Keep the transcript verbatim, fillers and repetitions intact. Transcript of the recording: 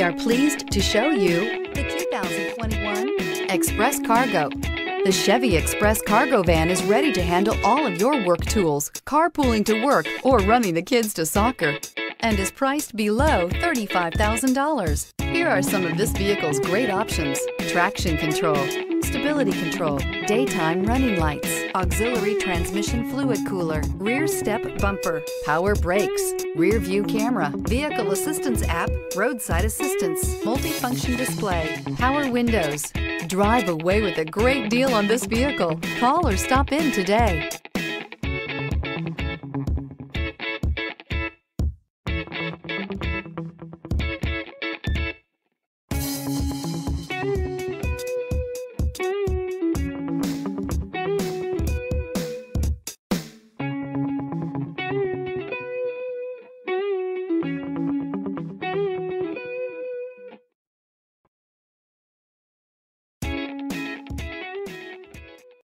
We are pleased to show you the two thousand twenty-one Express Cargo. The Chevy Express Cargo van is ready to handle all of your work tools, carpooling to work, or running the kids to soccer, and is priced below thirty-five thousand dollars. Here are some of this vehicle's great options: traction control, stability control, daytime running lights, auxiliary transmission fluid cooler, rear step bumper, power brakes, rear view camera, vehicle assistance app, roadside assistance, multifunction display, power windows. Drive away with a great deal on this vehicle. Call or stop in today.